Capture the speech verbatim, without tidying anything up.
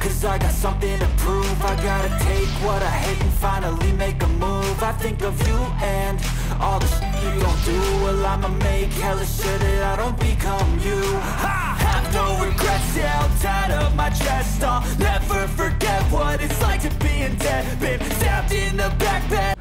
Cause I got something to prove. I gotta take what I hate and finally make a move. I think of you and all the shit you don't do. Well, I'ma make hella sure that I don't become you. I have no regrets, yeah, I'll tie up my chest. I'll never forget what it's like to be in debt. Been stabbed in the back bed.